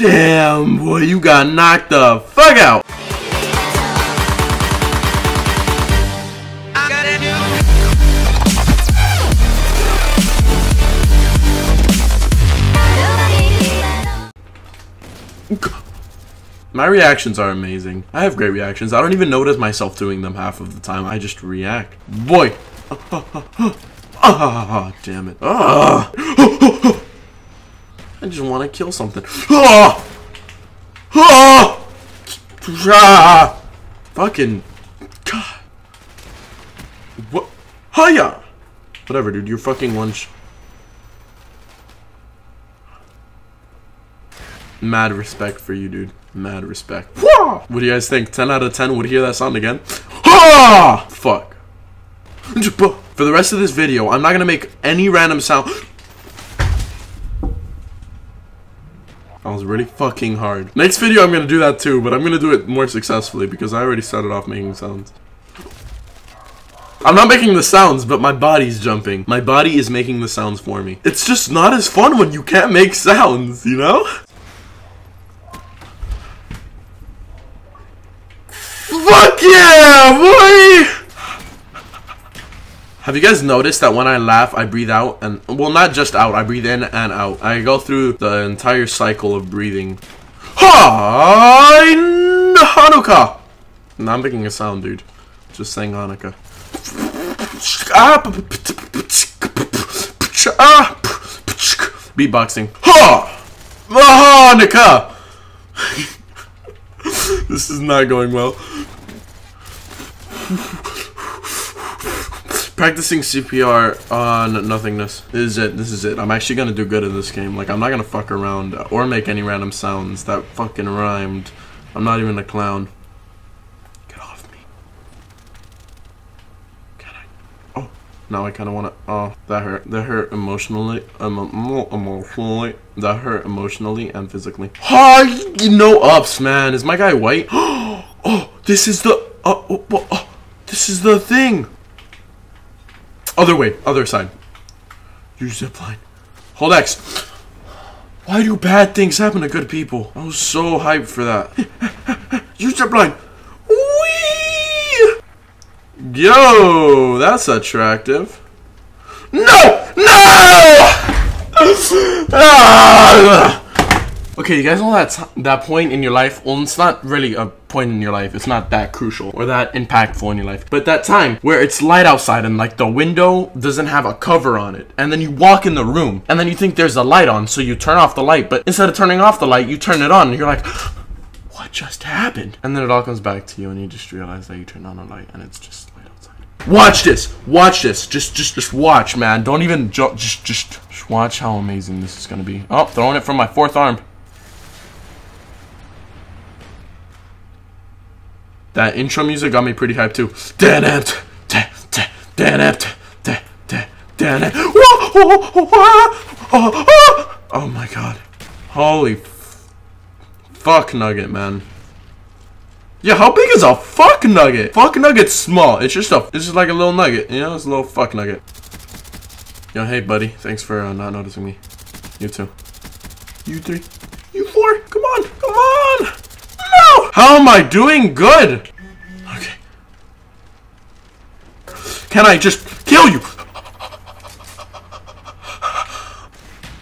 Damn, boy, you got knocked the fuck out. My reactions are amazing. I have great reactions. I don't even notice myself doing them half of the time. I just react. Boy. Ah, damn it. Ah. I just want to kill something. Ah! Ah! Ah! Fucking God. What? Hiya! Whatever, dude. You're fucking lunch. Mad respect for you, dude. Mad respect. What do you guys think? 10 out of 10 would hear that sound again? Ah! Fuck. For the rest of this video, I'm not gonna make any random sound. That was really fucking hard. Next video, I'm gonna do that too, but I'm gonna do it more successfully because I already started off making sounds. I'm not making the sounds, but my body's jumping. My body is making the sounds for me. It's just not as fun when you can't make sounds, you know? Fuck yeah, boy! Have you guys noticed that when I laugh, I breathe out and, well, not just out, I breathe in and out. I go through the entire cycle of breathing. Hi, Hanukkah! Now I'm making a sound, dude. Just saying Hanukkah. Beatboxing. Ha! Hanukkah! This is not going well. Practicing CPR on nothingness. This is it. I'm actually gonna do good in this game. Like, I'm not gonna fuck around or make any random sounds. That fucking rhymed. I'm not even a clown. Get off me. Can I? Oh, now I kinda wanna, oh, that hurt. That hurt emotionally. Emotionally. That hurt emotionally and physically. Hi, no ups, man. Is my guy white? Oh, this is the, this is the thing. Other way, other side. Use zipline. Hold X. Why do bad things happen to good people? I was so hyped for that. Use zipline. Wee! Yo, that's attractive. No! No! Okay, you guys know that point in your life, well, it's not really a point in your life, it's not that crucial or that impactful in your life, but that time where it's light outside and like the window doesn't have a cover on it, and then you walk in the room and then you think there's a light on, so you turn off the light, but instead of turning off the light, you turn it on and you're like, what just happened? And then it all comes back to you and you just realize that you turned on a light and it's just light outside. Watch this! Watch this! Just watch, man. Don't even just watch how amazing this is gonna be. Oh, throwing it from my fourth arm. That intro music got me pretty hyped too. Oh my god. Holy fuck nugget, man. Yeah, how big is a fuck nugget? Fuck nugget's small. It's just like a little nugget, you know? It's a little fuck nugget. Yo, hey buddy. Thanks for not noticing me. You too. You three. You four. Come on. Come on. How am I doing good? Okay. Can I just kill you?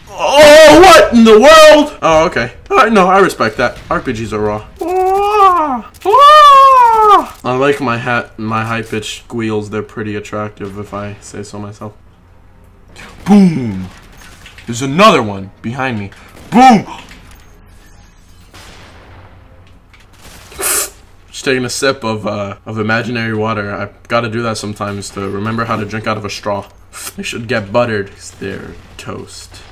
Oh, what in the world? Oh, okay. Alright, no, I respect that. RPGs are raw. I like my hat, my high-pitched squeals. They're pretty attractive, if I say so myself. Boom! There's another one behind me. Boom! Taking a sip of imaginary water. I gotta do that sometimes to remember how to drink out of a straw. They should get buttered. They're toast.